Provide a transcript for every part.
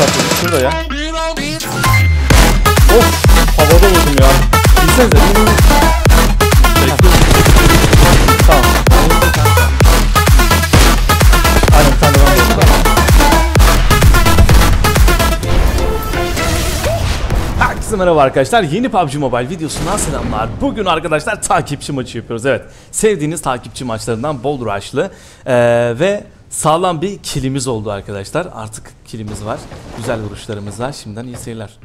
çarptım. Şurada ya. Of, havada vurdum ya. İzlesenize. Tamam. Aynen, bir tane devam edelim. Herkese merhaba arkadaşlar. Yeni PUBG Mobile videosundan selamlar. Bugün arkadaşlar takipçi maçı yapıyoruz. Evet, sevdiğiniz takipçi maçlarından bol rush'lı ve sağlam bir kilimiz oldu arkadaşlar. Artık kilimiz var. Güzel vuruşlarımız var. Şimdiden iyi seyirler.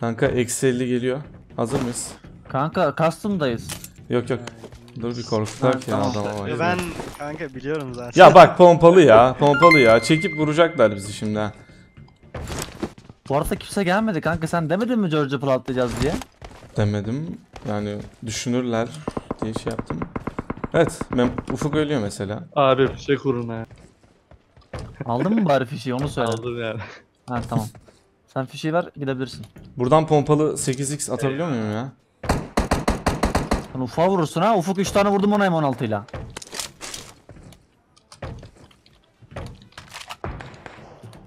Kanka eksi 50 geliyor. Hazır mıyız? Kanka custom'dayız. Yok yok. Dur bir korkutar ki tamam, adam var. Ben kanka biliyorum zaten. Ya bak pompalı ya. Pompalı ya. Çekip vuracaklar bizi şimdi. Bu arada kimse gelmedi kanka. Sen demedin mi George'u platlayacağız diye? Demedim. Yani düşünürler diye şey yaptım. Evet, Ufuk ölüyor mesela. Abi fişe kurun ya. Aldın mı bari fişeyi, onu söyle. Aldım yani. Ha tamam. Sen fişeyi ver, gidebilirsin. Buradan pompalı 8x atabiliyor muyum ya? Sen Ufuk'a vurursun ha. Ufuk 3 tane vurdum ona M16 ile.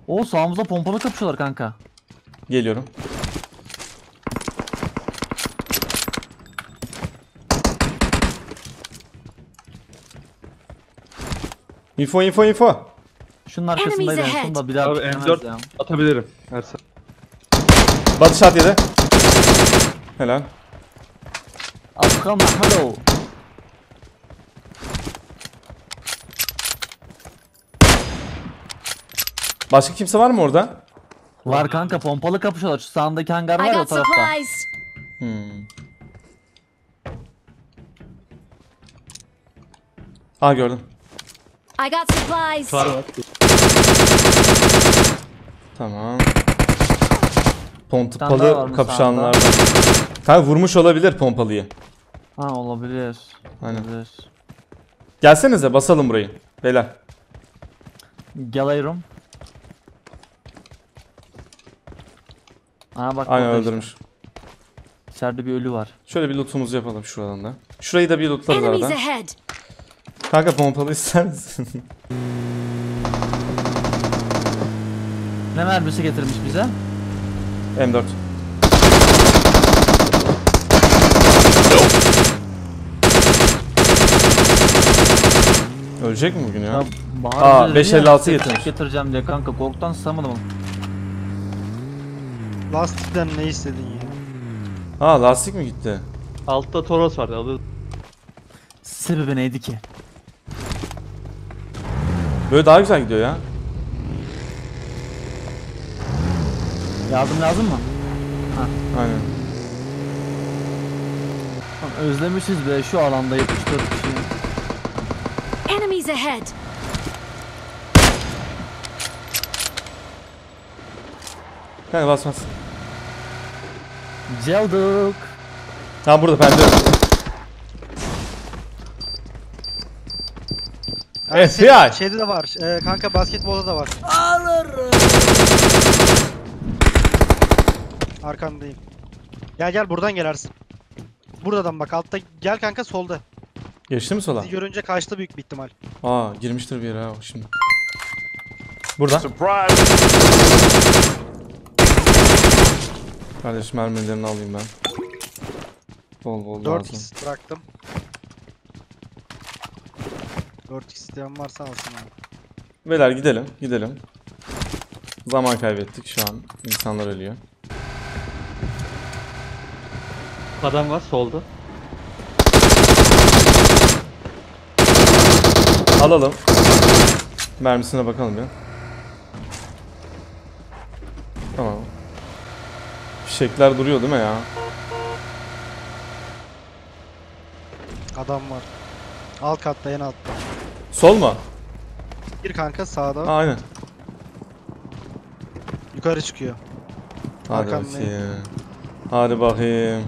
Oo, sağımızda pompalı kapışıyorlar kanka. Geliyorum. Info. Şunun arkasındaydı en da bir daha. Abi M4 ya. Atabilirim. Ersen. Batı shot yedi. Helal. Afgan hello. Başka kimse var mı orada? Var kanka, pompalı kapışıyorlar. Şu sağındaki hangar var ya, o tarafta. Aa, gördüm. I got supplies. Tamam. Pompalı kapışanlar. Tabi vurmuş olabilir pompalıyı. Ha, olabilir. Aynen. Olabilir. Gelsenize basalım burayı. Beyler. Geliyorum. Aa bak. Aynen, öldürmüş. Işte. İçeride bir ölü var. Şöyle bir lootumuzu yapalım şuradan da. Şurayı da bir lootlarız aradan. Kanka pompalı ister misin? Ne mermisi getirmiş bize? M4. Ölecek mi bugün ya? Aa, 5.56 getirmiş. Getireceğim diye kanka korktan sızamadım. Lastikten ne istedin ya? Aa, lastik mi gitti? Altta Toros vardı, alır. Sebebi neydi ki? Böyle daha güzel gidiyor ya. Lazım mı? Heh. Aynen. Özlemişiz be şu alanda 74 kişi. Enemies ahead. Kanka basmaz. Celduk. Tam burada bende. FBI. Şeyde de var. Kanka basketbolda da var. Alırım. Arkandayım. Gel buradan gelersin. Buradan bak altta. Gel kanka solda. Geçti mi sola? Bizi görünce kaçtı büyük bir ihtimal. Aa, girmiştir bir yere ha şimdi. Burada. Surprise. Kardeşim mermilerini alayım ben. Bol 4x bıraktım. 4x isteyen varsa alsın abi. Beyler gidelim. Zaman kaybettik şu an. İnsanlar ölüyor. Adam var solda. Alalım. Mermisine bakalım ya. Tamam. Fişekler duruyor değil mi ya? Adam var. Alt katta, en altta. Sol mu? Bir kanka sağda. Aynen. Yukarı çıkıyor. Hadi bakayım.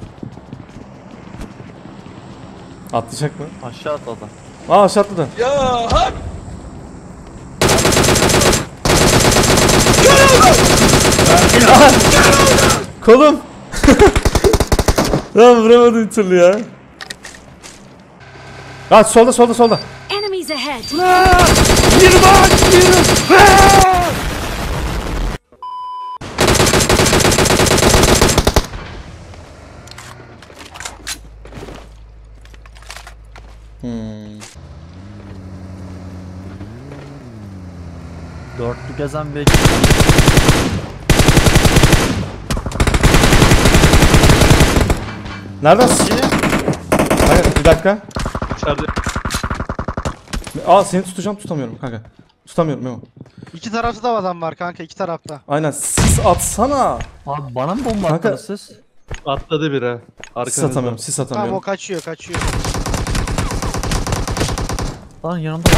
Atlayacak mı? Aşağı atladı. Aa, aşağı atladı. Ya hak! Kolum! Lan vuramadım türlü ya. Lan solda. Enemies ahead. Yürü bak! Dörtlü gezen belki. Nereden sıçıyor? Hayır bir dakika. İçeride. Aa seni tutacağım, tutamıyorum kanka. Tutamıyorum Memo. İki tarafta da adam var kanka, iki tarafta. Aynen sis atsana. Abi bana mı bomba attınız siz? Atladı bir ha. Sis atamıyorum, sis atamıyorum. Tamam o kaçıyor, kaçıyor. Lan yanımda.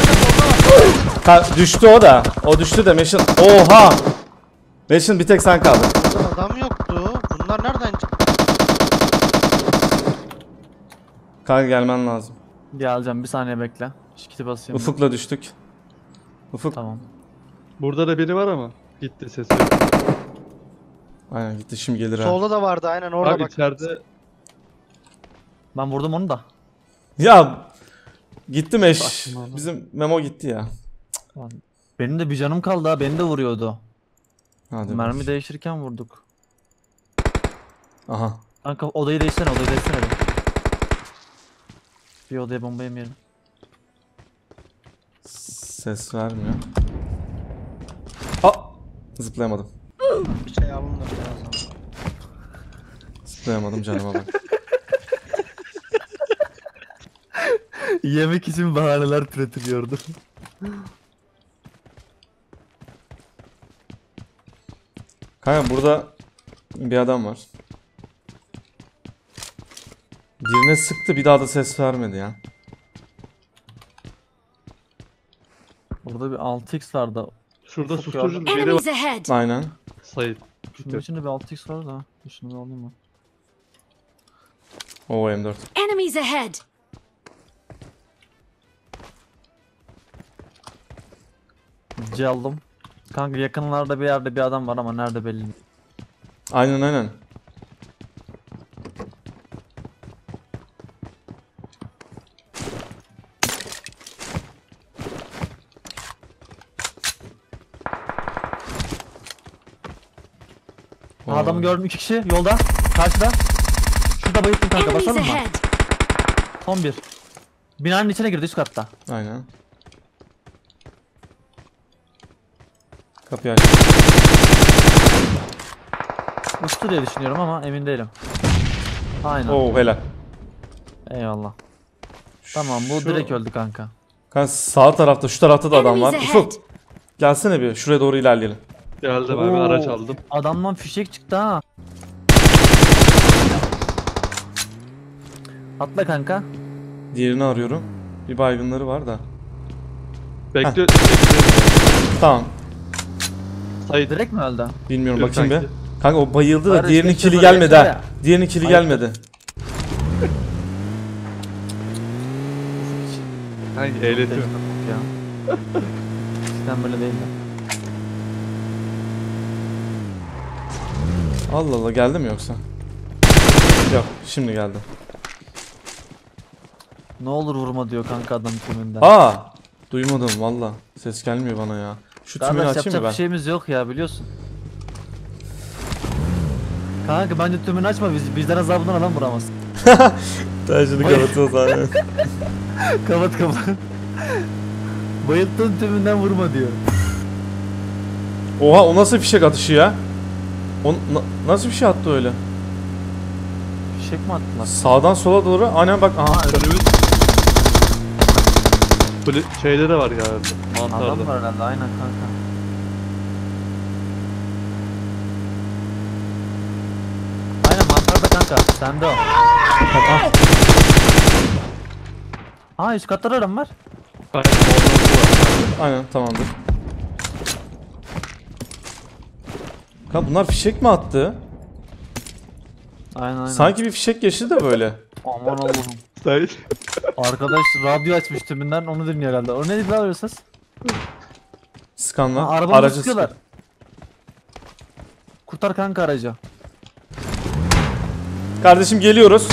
Ha, düştü o da. O düştü de Mesh'in. Oha! Mesh'in bir tek sen kaldın. Adam yoktu. Bunlar nereden çıktı? Kanka gelmen lazım. Geleceğim, bir saniye bekle. Şikiti basayım. Ufuk'la ben düştük. Ufuk. Tamam. Burada da biri var ama. Gitti sesi. Aynen gitti, şimdi gelir abi. Solda da vardı aynen, orada abi bak. İçeride... Ben vurdum onu da. Ya! Gitti Mesh. Bizim Memo gitti ya. Benim de bir canım kaldı ha. Beni de vuruyordu. Hadi mermi baş değiştirirken vurduk. Aha. Kanka odayı değişsene, odayı değişsene. Bir odaya bomba yemeyelim. Ses vermiyor. Aa! Zıplayamadım. Bir şey alınır birazdan. Zıplayamadım canıma bak. Yemek için bahaneler türetiliyordu. Kanka burada bir adam var. Birine sıktı, bir daha da ses vermedi ya. Burada bir 6x var da. Şurada susturucu bir yere var. Aynen. Sayın. Şunun içinde bir 6x var da. Şunu alayım mı? Oo M4. Enemies ahead. C aldım. Kanka yakınlarda bir yerde bir adam var ama nerede belli değil. Aynen aynen. O adamı gördüm, iki kişi yolda karşıda. Şurada bayıldım kanka, basalım mı? Son bir. Binanın içine girdi üst katta. Aynen. Kapıyı açtım. Uçtu diye düşünüyorum ama emin değilim. Aynen. Oo helal. Eyvallah. Tamam bu şu... direkt öldü kanka. Kanka sağ tarafta, şu tarafta da adam var. Ufuk gelsene bir, şuraya doğru ilerleyelim. Geldi ben araç aldım. Adamdan fişek çıktı ha. Atla kanka. Diğerini arıyorum. Bir baygınları var da. Bekle. Tamam. Hayır direkt mi öldü? Bilmiyorum, yok, bakayım sanki be. Kanka o bayıldı da diğerinin kili gelmedi ha. Diğerinin kili gelmedi. Hangi eğletiyor? Sen böyle değil mi? Allah Allah, geldi mi yoksa? Yok şimdi geldi. Ne olur vurma diyor kanka adam tümünden. Aa! Duymadım valla. Ses gelmiyor bana ya. Şu tümünü açayım mı ben? Kardeş yapacak bir şeyimiz yok ya, biliyorsun. Kanka bence tümünü açma, bizden azabından adam vuramaz. Tercihini kapatıyoruz abi. Kapat kapat. Bayılttığın tümünden vurma diyor. Oha o nasıl fişek atışı ya? O nasıl bir şey attı öyle? Fişek mi attılar? Sağdan sola doğru aynen bak. Aha. Şeyde de var ya. Mantarda. Adam var herhalde aynen kanka. Aynen mantarda kanka. Sende o. Aa üst katlar adam var. Aynen tamamdır. Kan bunlar fişek mi attı? Aynen aynen. Sanki bir fişek geçti de böyle. Aman Allah'ım. Hayır. Arkadaş radyo açmış tümünden, onu dinliyor herhalde. O neydi lan öyle ses? Skanlar. Arabamı sıkıyorlar. Sıkı. Kurtar kanka aracı. Kardeşim geliyoruz.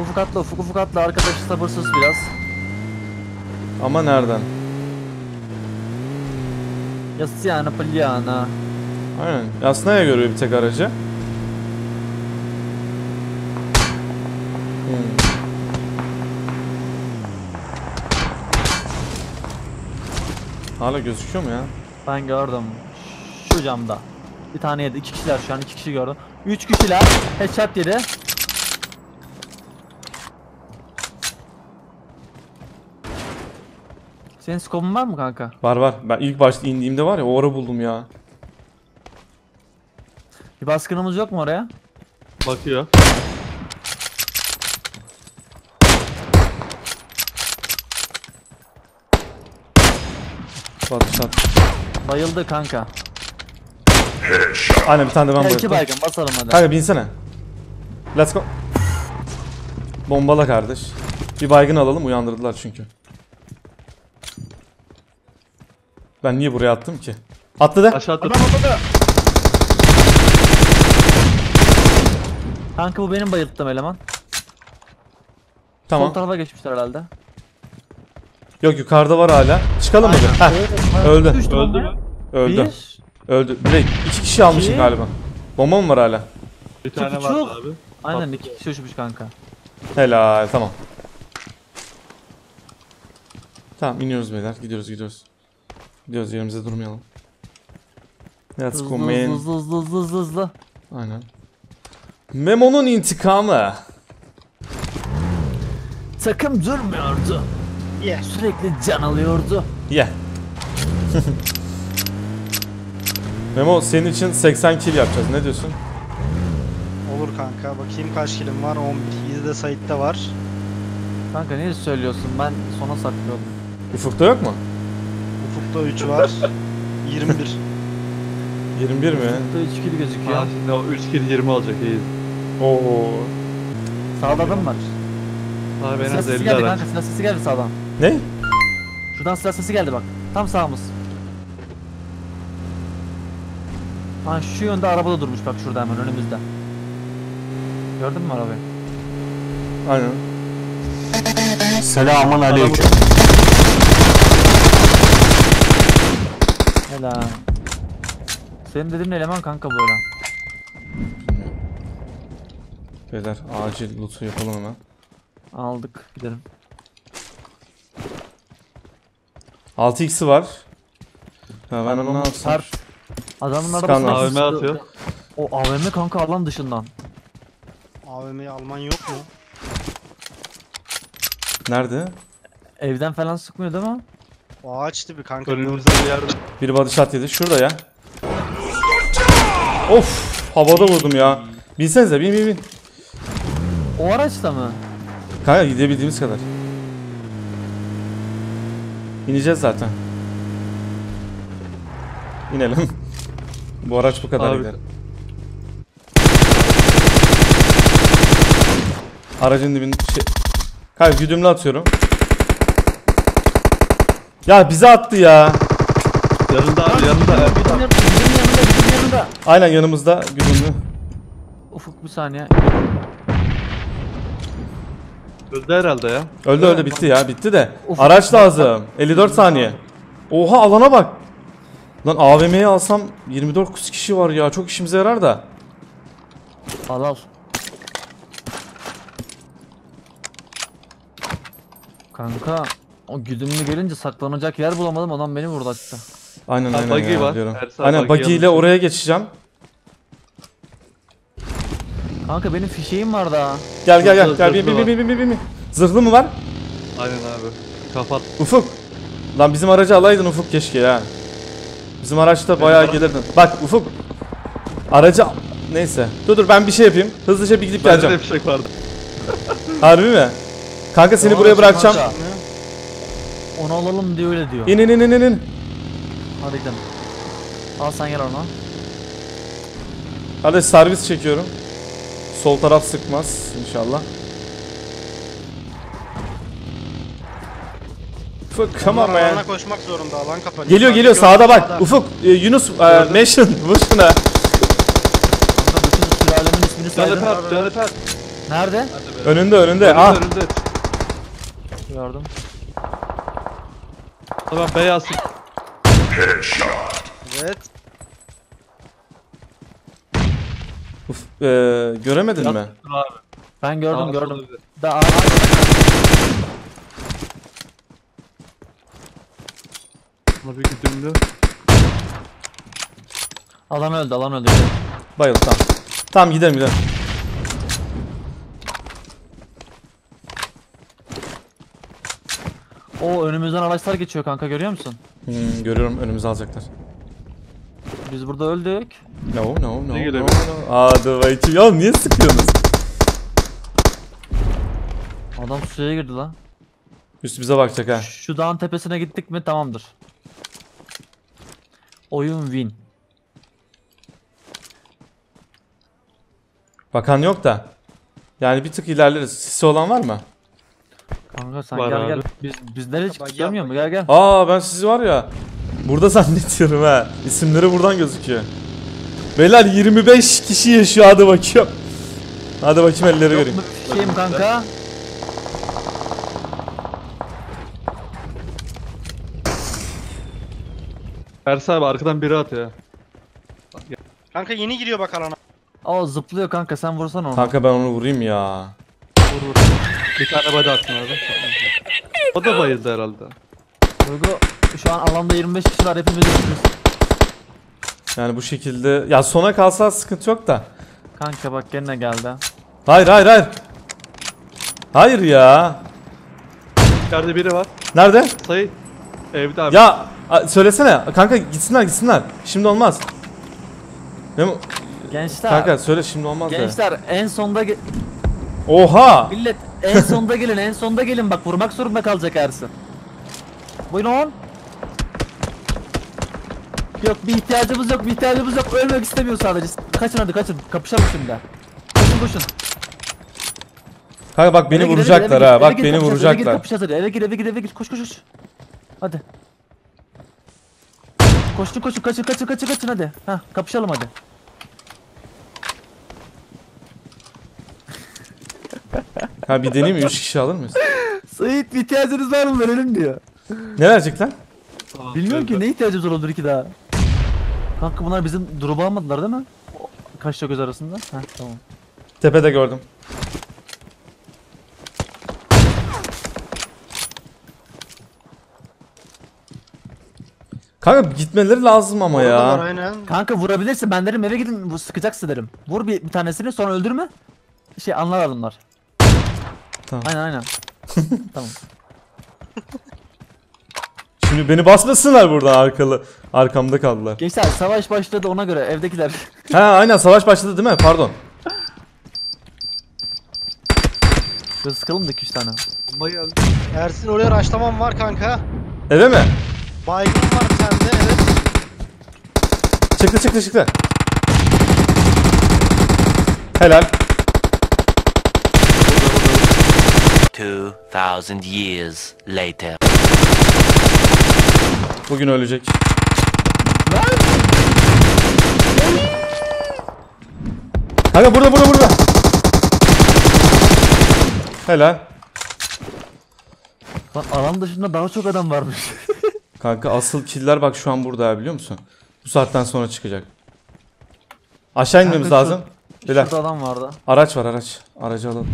Ufuk atla, Ufuk, Ufuk atla. Arkadaş sabırsız biraz. Ama nereden? Yasyana Polyana. Aynen. Yasnaya görüyor bir tek aracı. Hala gözüküyor mu ya? Ben gördüm. Şu camda. Bir tane yedi. İki kişiler şu an. İki kişi gördüm. Üç kişiler. Headshot yedi. Senin skobun var mı kanka? Var var. Ben ilk başta indiğimde var ya, o ara buldum ya. Bir baskınımız yok mu oraya? Bakıyor. Bak. Bayıldı kanka. Aynen, bir tane de ben bayıldım. İki baygın basalım hadi. Kanka binsene. Let's go. Bombala kardeş. Bir baygın alalım, uyandırdılar çünkü. Ben niye buraya attım ki? Atla da. Aşağı atla. Kanka bu benim bayılttığım eleman. Tamam. Sol tarafa geçmişler herhalde. Yok, yukarıda var hala. Çıkalım hadi. Öldü. Öldü. Öldü. Direkt iki kişi almışım galiba. Bomba mı var hala? Bir tane var abi. Aynen, iki kişi uçmuş kanka. Helal, tamam. Tamam, iniyoruz beyler. Gidiyoruz. Gidiyoruz, yerimize durmayalım. Hızlı. Aynen. Memo'nun intikamı. Takım durmuyordu. Yeah. Sürekli can alıyordu. Yeah. Memo, senin için 80 kill yapacağız. Ne diyorsun? Olur kanka. Bakayım kaç killim var? 11. İzde Said'de var. Kanka niye söylüyorsun? Ben sona saklıyordum. Ufuk'ta yok mu? Ufuk'ta 3 var. 21. 21 mi? Ufuk'ta 3 kill gözüküyor. Ha, şimdi o 3 kill 20 olacak. İyi. Oo. Sağladın mı? Abi ben az 50 aram. Silah sesi geldi sağdan. Ne? Şuradan silah sesi geldi bak. Tam sağımız. Lan şu yönde arabada durmuş bak, şurada hemen önümüzde. Gördün mü arabayı? Aynen. Selamun aleyküm. Helal. Senin dediğin eleman kanka bu eleman. Beyler acil loot'u yapalım hemen. Aldık, gidelim. 6x'i var. Ha, ben onu alsam. Adamın arabasına AVM atıyor. O AVM kanka alan dışından. AVM'yi alman yok mu? Nerede? Evden falan sıkmıyor değil mi? O ağaç tipi kanka. Önümüzde bir yerde. Biri body shot yedi. Şurada ya. Of, havada vurdum ya. Binsenize, bin. O araçta mı? Kanka gidebildiğimiz kadar. İneceğiz zaten. İnelim. Bu araç bu kadar gider. Aracın dibinde şey... Kanka güdümlü atıyorum. Ya bize attı ya. Yanında abi, yanında. Bizim yanında. Aynen, yanımızda güdümlü. Ufuk bir saniye. Öldü herhalde ya. Öldü, bitti ya, bitti de. Of. Araç lazım. 54 saniye. Oha, alana bak. Lan AVM'yi alsam 24 kişi var ya, çok işimize yarar da. Al. Kanka o güdümlü gelince saklanacak yer bulamadım, adam beni vurdu açtı. Aynen buggy ya, var. Aynen buggy ile oraya geçeceğim. Kanka benim fişeğim var daha. Gel bin. Zırhlı mı var? Aynen abi. Kapat. Ufuk. Lan bizim aracı alaydın Ufuk keşke ya. Bizim araçta bayağı gelirdin. Bak Ufuk. Aracı neyse. Dur ben bir şey yapayım. Hızlıca bir gidip geleceğim. Bende de fişek vardı. Harbi mi? Kanka seni buraya bırakacağım. Kanka. Onu alalım diye öyle diyor. İn. Hadi gidelim. Al sen gel ona. Hadi servis çekiyorum. Sol taraf sıkmaz inşallah. Ufuk, come on man. Koşmak zorunda, alan kapanıyor. Geliyor sağda bak. Sağda. Ufuk, Yunus, Mesh, vur şuna. Canı per. Nerede? Önünde. Ah. Yardım. Tamam, beyaz. Evet. Göremedin mi? Ben gördüm. Daha bir güdümlü. Alan öldü, alan öldü. Bayıldı, tamam. Tamam gidelim gidelim. O önümüzden araçlar geçiyor kanka, görüyor musun? Görüyorum, önümüze alacaklar. Biz burada öldük. No. Hadi ya, niye sıkıyorsunuz? Adam suya girdi lan. Üstü bize bakacak ha. Şu dağın tepesine gittik mi tamamdır. Oyun win. Bakan yok da. Yani bir tık ilerleriz. Sisi olan var mı? Kanka sen var gel abi. Gel. Biz nereye çıktık görmüyor musun? Gel gel. Aa ben sizi var ya. Burada zannediyorum ha. İsimleri buradan gözüküyor. Beyler 25 kişi yaşıyor, hadi bakıyorum. Hadi bakayım elleri göreyim. Şeyim kanka. Pers abi arkadan biri at ya. Kanka yeni giriyor bak alana. Aa zıplıyor kanka, sen vursan onu. Kanka ben onu vurayım ya. Vur. Bir tane body attın orada. O da bayıldı herhalde. Duygu şu an alanda 25 kişi var, hepimiz öldürürüz. Yani bu şekilde ya sona kalsa sıkıntı yok da. Kanka bak gene geldi. Hayır. Hayır ya. İçeride biri var. Nerede? Sayı evde abi. Ya söylesene kanka, gitsinler. Şimdi olmaz. Memo. Gençler. Kanka söyle, şimdi olmaz. Gençler ya. En sonda. Oha. Millet en sonda gelin, en sonda gelin, bak vurmak zorunda kalacak Ersin. Buyurun. Yok bir ihtiyacımız yok, ölmek istemiyor sadece. Kaçın hadi kaçın, kapışalım şimdi. Koşun. Kanka bak beni vuracaklar ha, bak beni vuracaklar. Kapışacağız hadi, eve gir, koş. Hadi. Koşun, kaçın hadi. Ha, kapışalım hadi. Ha bir deneyim, 3 kişi alır mıyız? Sait, bir ihtiyacınız var mı, verelim diyor. Ne verecek lan? Bilmiyorum ki, ne ihtiyacımız olur ki daha. Kanka bunlar bizim drop'u almadılar değil mi? Kaçta göz arasında? Ha tamam. Tepede gördüm. Kanka gitmeleri lazım ama orada ya. Aynen. Kanka vurabilirsin, ben derim eve gidin, sıkacaksın derim. Vur bir tanesini sonra öldürme. Şey anlar adamlar. Tamam. Aynen. Tamam. Şimdi beni basmasınlar burada, arkamda kaldılar. Gençler savaş başladı, ona göre evdekiler. Ha aynen, savaş başladı değil mi? Pardon. Biraz sıkalım da 2-3 tane. Ersin oraya raşlamam var kanka. Eve mi? Baygın var sende, evet. Çıktı. Helal. 2000 years later. Bugün ölecek. Kanka burada. Helal. Bak alan dışında daha çok adam varmış. Kanka asıl killer bak şu an burada, biliyor musun? Bu saatten sonra çıkacak. Aşağı inmemiz lazım. Şurada adam vardı. Araç var, araç. Aracı alalım.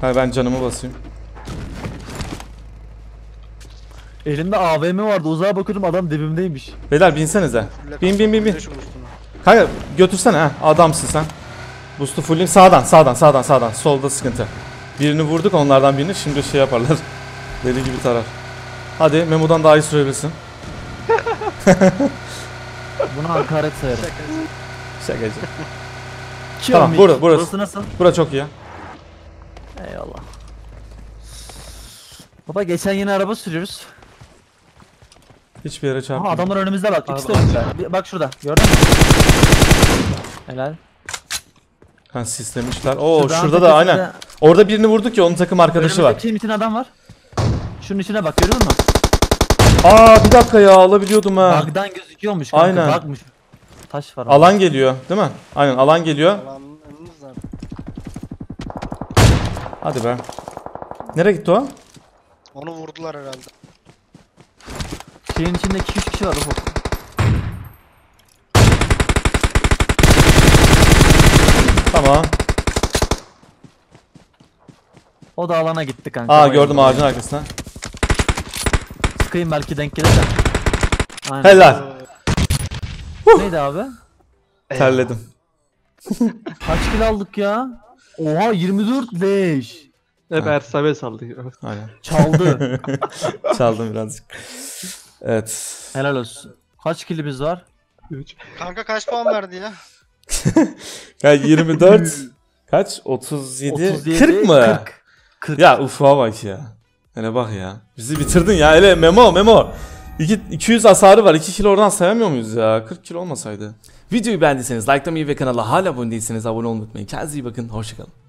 Hayır ben canımı basayım. Elimde AVM vardı, uzağa bakıyordum adam dibimdeymiş. Beyler binsenize. Bin. Kanka götürsene ha, adamsın sen. Boost'u fulleyim, sağdan. Solda sıkıntı. Birini vurduk, onlardan birini şimdi şey yaparlar. Deli gibi tarar. Hadi Memo'dan daha iyi sürebilirsin. Buna hakaret sayarım. Şakacı. Tamam burası. Burası nasıl? Burası çok iyi. Eyvallah. Baba geçen yeni araba sürüyoruz. Hiçbir yere çarpmıyor. Adamlar önümüzde bak. İkisi de önümüzde. Bak şurada. Gördün mü? Helal. Ha sislemişler. Oo şurada da aynen. De... Orada birini vurduk ya, onun takım arkadaşı var. Önümüzde kimin adam var? Şunun içine bak, görüyor musun? Aa bir dakika ya, alabiliyordum ha. Bug'dan gözüküyormuş kanka. Aynen. Bakmış. Taş var. Alan abi. Geliyor değil mi? Aynen alan geliyor. Hadi be. Nereye gitti o? Onu vurdular herhalde. Şeyin içinde 2-3 kişi var Ufuk. Tamam. O da alana gitti kanka. Aa gördüm ağacın arkasına. bakayım belki denk gelir de. Aynen. Helal. Neydi abi? Terledim. Kaç kill aldık ya? Oha 24-5. Hep Ersabe saldı. Aynen. Çaldı. Çaldım birazcık. Evet. Helal olsun. Kaç killimiz var? 3. Kanka kaç puan verdi ya? Yani 24 kaç? 37 40 mı? 40. Ya ufa bak ya. Hele bak ya. Bizi bitirdin ya. Hele Memo. 200 hasarı var. 2 kilo oradan sayamıyor muyuz ya? 40 kilo olmasaydı. Videoyu beğendiyseniz likelamayı ve kanala hala abone değilseniz abone olmayı unutmayın. Kendinize iyi bakın. Hoşçakalın.